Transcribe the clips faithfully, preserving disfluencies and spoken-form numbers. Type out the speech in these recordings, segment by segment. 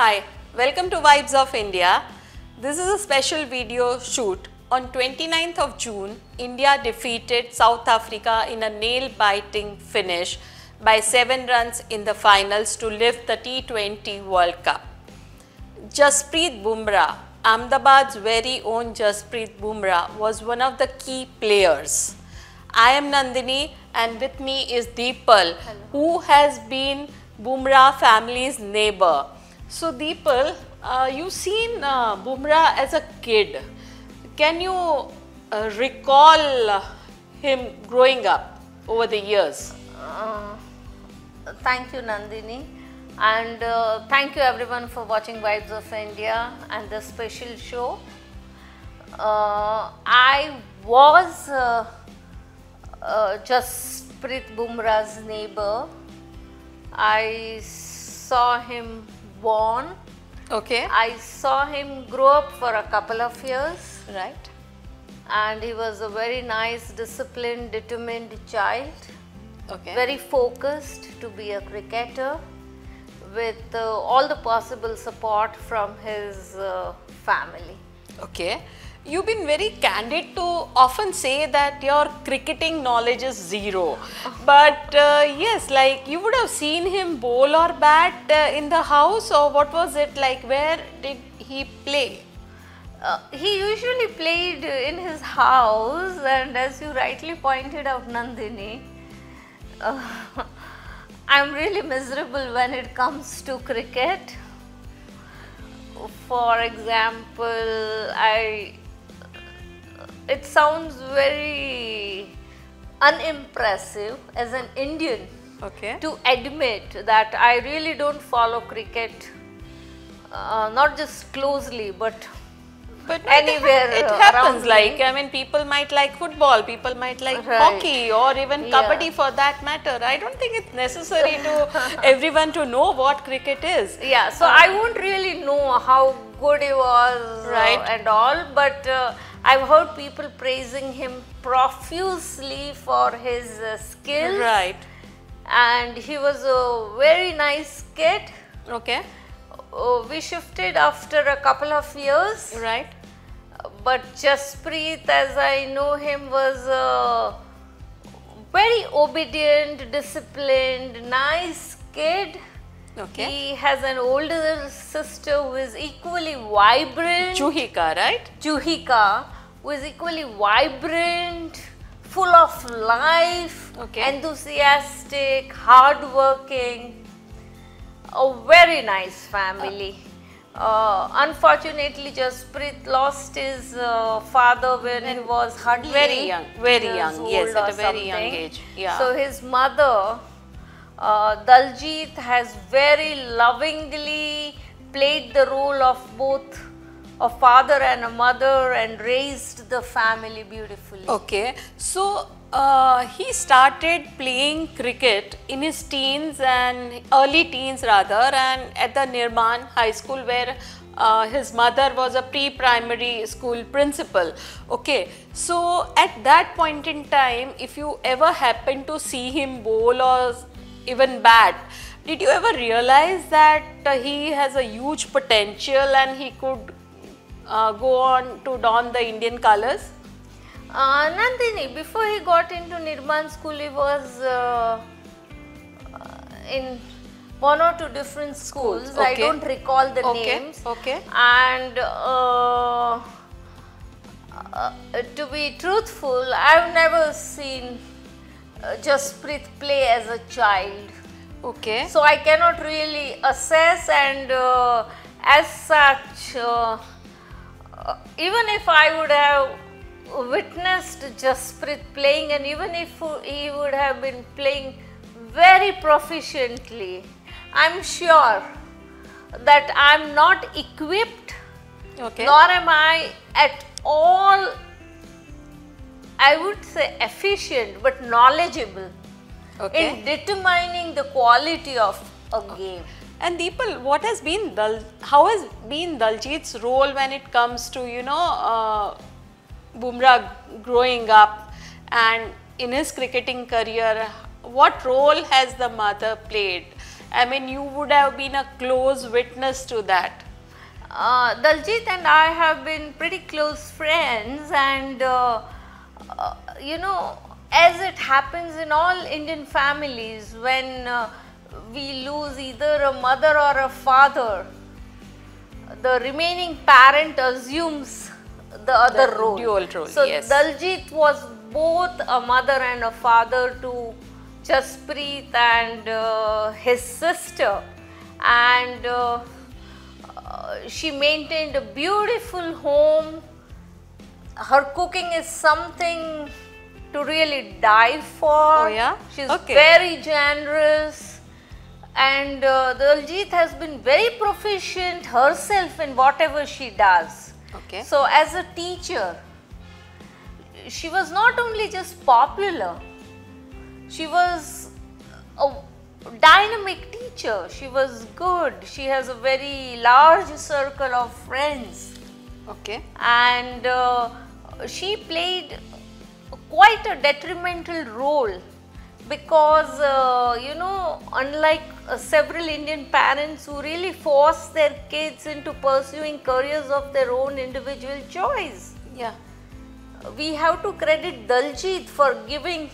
Hi, welcome to Vibes of India. This is a special video shoot. On twenty-ninth of June, India defeated South Africa in a nail-biting finish by seven runs in the finals to lift the T twenty World Cup. Jasprit Bumrah, Ahmedabad's very own Jasprit Bumrah, was one of the key players. I am Nandini and with me is Deepal, who has been Bumrah family's neighbor. So Deepal, uh, you've seen uh, Bumrah as a kid. Can you uh, recall him growing up over the years? Uh, thank you, Nandini, and uh, thank you everyone for watching Vibes of India and this special show. Uh, I was uh, uh, Jasprit Bumrah's neighbor. I saw him born. Okay. I saw him grow up for a couple of years. Right. And he was a very nice, disciplined, determined child. Okay. Very focused to be a cricketer, with uh, all the possible support from his uh, family. Okay. You've been very candid to often say that your cricketing knowledge is zero. But uh, yes, like you would have seen him bowl or bat uh, in the house, or what was it like? Where did he play? Uh, he usually played in his house, and as you rightly pointed out, Nandini, uh, I'm really miserable when it comes to cricket. For example, I... It sounds very unimpressive as an Indian, okay, to admit that I really don't follow cricket, uh, not just closely, but, but anywhere it, ha it happens. Like, me. I mean, people might like football, people might like right. hockey, or even yeah. kabaddi for that matter. I don't think it's necessary to everyone to know what cricket is. Yeah, so um, I won't really know how good he was right. uh, and all, but uh, I've heard people praising him profusely for his uh, skills. Right. And he was a very nice kid. Okay. Uh, we shifted after a couple of years. Right. But Jasprit, as I know him, was a very obedient, disciplined, nice kid. Okay. He has an older sister who is equally vibrant. Juhika, right? Juhika, who is equally vibrant, full of life, okay, enthusiastic, hardworking. A very nice family. Uh, unfortunately, Jasprit lost his uh, father when and he was hardly very young, very young, yes, at a very young age. Yeah. So his mother, Uh, Daljeet, has very lovingly played the role of both a father and a mother and raised the family beautifully. Okay, so uh, he started playing cricket in his teens and early teens rather, and at the Nirman High School, where uh, his mother was a pre-primary school principal. Okay, so at that point in time, if you ever happen to see him bowl or even bat, did you ever realize that uh, he has a huge potential and he could uh, go on to don the Indian colours? Uh, Nandini, before he got into Nirman school, he was uh, in one or two different schools. schools. Okay. I don't recall the okay. names. Okay. And uh, uh, to be truthful, I've never seen Uh, Jasprit play as a child. Okay. So I cannot really assess, and uh, as such, uh, uh, even if I would have witnessed Jasprit playing, and even if he would have been playing very proficiently, I'm sure that I'm not equipped, okay, nor am I at all, I would say, efficient but knowledgeable, okay, in determining the quality of a game. And Deepal, what has been Dal how has been Daljeet's role when it comes to, you know, uh, Bumrah growing up and in his cricketing career? What role has the mother played? I mean, you would have been a close witness to that. Uh, Daljeet and I have been pretty close friends, and uh, uh, you know, as it happens in all Indian families, when uh, we lose either a mother or a father, the remaining parent assumes the other the role. Dual role. So yes. Daljeet was both a mother and a father to Jasprit and uh, his sister, and uh, uh, she maintained a beautiful home. Her cooking is something to really die for. Oh yeah? She's okay. Very generous, and uh, Daljeet has been very proficient herself in whatever she does. Okay. So as a teacher, she was not only just popular, she was a dynamic teacher, she was good, she has a very large circle of friends. Okay. And uh, she played quite a detrimental role because, uh, you know, unlike uh, several Indian parents who really force their kids into pursuing careers of their own individual choice. Yeah. We have to credit Daljeet for giving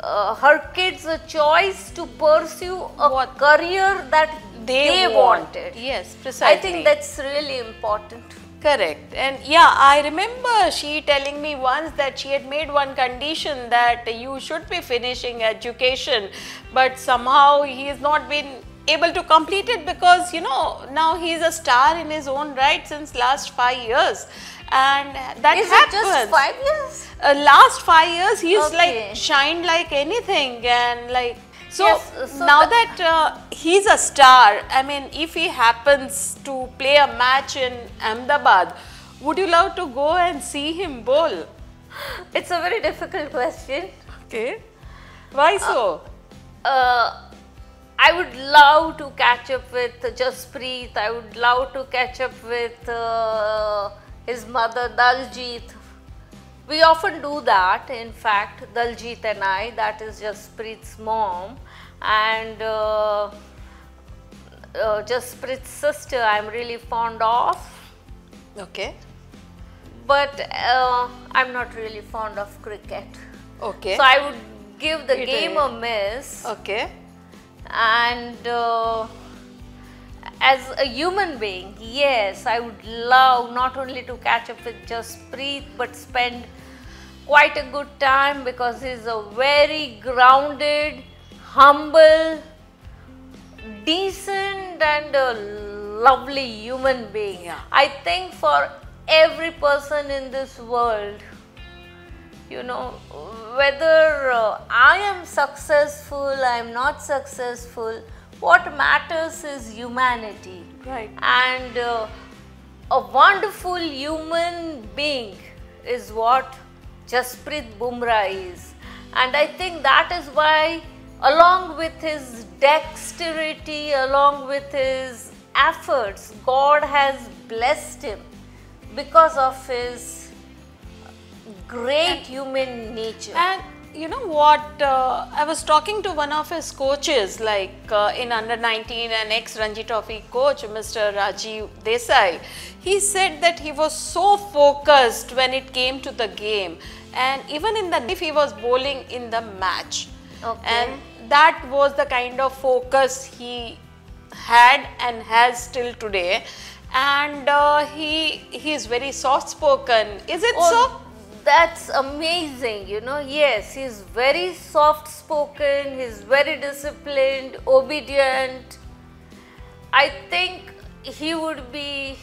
uh, her kids a choice to pursue a what? career that they, they want. wanted. Yes, precisely. I think that's really important. Correct. And yeah, I remember she telling me once that she had made one condition that you should be finishing education, but somehow he has not been able to complete it because, you know, now he is a star in his own right since last five years. And that is happens. It just five years? Uh, last five years he's okay. like shined like anything, and like so, yes, so now that, that uh, he's a star, I mean, if he happens to play a match in Ahmedabad, would you love to go and see him bowl? It's a very difficult question. Okay. Why so? Uh, uh, I would love to catch up with Jasprit. I would love to catch up with uh, his mother Daljeet. We often do that, in fact, Daljeet and I, that is Jasprit's mom, and uh, uh, Jasprit's sister I am really fond of. Okay. But uh, I am not really fond of cricket. Okay. So I would give the it game is. a miss. Okay. And uh, as a human being, yes, I would love not only to catch up with Jasprit but spend quite a good time, because he is a very grounded, humble, decent and a lovely human being. Yeah. I think for every person in this world, you know, whether uh, I am successful, I am not successful, what matters is humanity. Right. And uh, a wonderful human being is what Jasprit Bumrah is. And I think that is why, along with his dexterity, along with his efforts, God has blessed him because of his great and, human nature. And you know what, uh, I was talking to one of his coaches, like uh, in under nineteen, an ex-Ranji Trophy coach, Mister Rajiv Desai. He said that he was so focused when it came to the game, and even in the if he was bowling in the match. Okay. And that was the kind of focus he had and has till today. And uh, he, he is very soft-spoken. Is it oh, so? That's amazing, you know. Yes, he's very soft spoken, he's very disciplined, obedient. I think he would be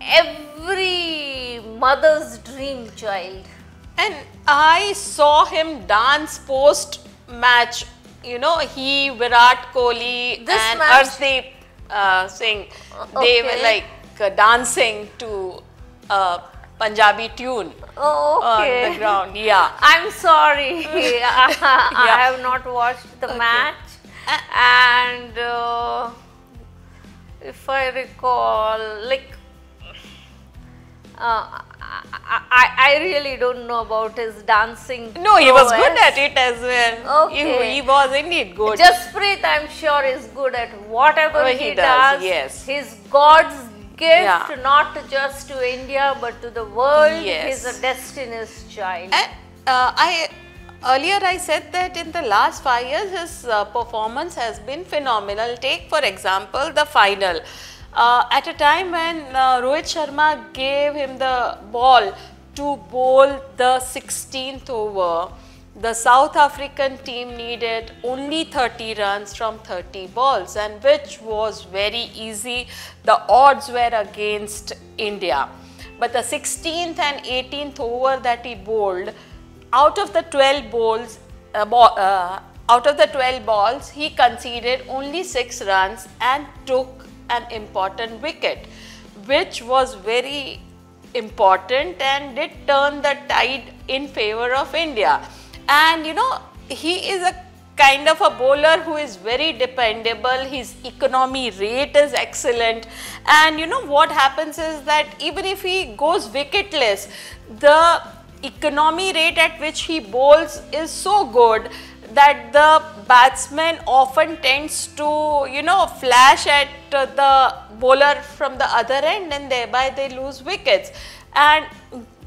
every mother's dream child. And I saw him dance post match, you know, he, Virat Kohli this and Arshdeep uh, Singh, they okay. were like uh, dancing to uh, Punjabi tune oh, okay. on the ground. Yeah. I'm sorry. yeah. I have not watched the okay. match, and uh, if I recall, like uh, I, I really don't know about his dancing. No, he was good at it as well. Okay. He, he was indeed good. Jasprit, I'm sure, is good at whatever oh, he, he does. does. Yes. His God's gift, yeah. not just to India but to the world. Yes. He's a destiny's child. And uh, I earlier I said that in the last five years his uh, performance has been phenomenal. Take for example the final. Uh, at a time when uh, Rohit Sharma gave him the ball to bowl the sixteenth over, the South African team needed only thirty runs from thirty balls, and which was very easy. The odds were against India. But the sixteenth and eighteenth over that he bowled, out of the twelve balls, uh, ball, uh, out of the twelve balls, he conceded only six runs and took an important wicket, which was very important and did turn the tide in favor of India. And you know, he is a kind of a bowler who is very dependable. His economy rate is excellent, and you know what happens is that even if he goes wicketless, the economy rate at which he bowls is so good that the batsman often tends to, you know, flash at the bowler from the other end, and thereby they lose wickets. And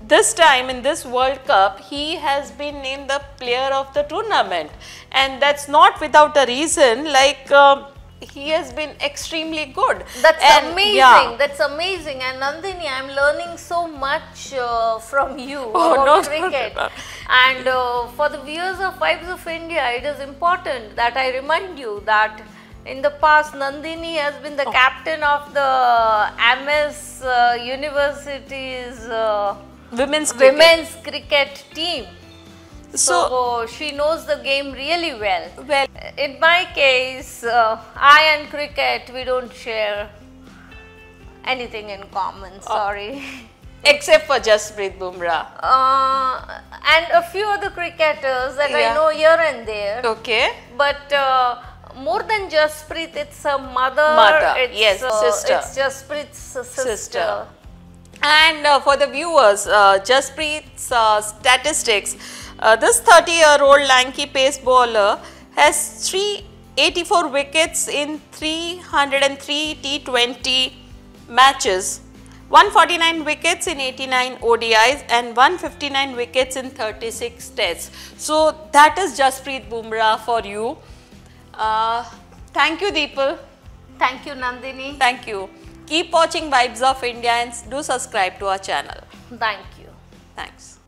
this time in this World Cup, he has been named the player of the tournament, and that's not without a reason. Like um, he has been extremely good. That's and, amazing. Yeah. That's amazing. And Nandini, I'm learning so much uh, from you oh, about no, cricket. No, no, no. And uh, for the viewers of Vibes of India, it is important that I remind you that in the past, Nandini has been the oh. captain of the M S uh, University's uh, women's cricket. women's cricket team. So, so she knows the game really well. Well, in my case, uh, I and cricket, we don't share anything in common, sorry. Uh, except for Jasprit Bumrah. Uh, and a few other cricketers that yeah. I know here and there. Okay. But uh, more than Jasprit, it's a mother. Mother, it's, yes, uh, sister. It's Jasprit's sister. sister. And uh, for the viewers, uh, Jasprit's uh, statistics. Uh, this thirty year old lanky pace bowler has three hundred eighty-four wickets in three hundred three T twenty matches, one hundred forty-nine wickets in eighty-nine O D Is, and one hundred fifty-nine wickets in thirty-six tests. So that is Jasprit Bumrah for you. Uh, thank you, Deepal. Thank you, Nandini. Thank you. Keep watching Vibes of India and do subscribe to our channel. Thank you. Thanks.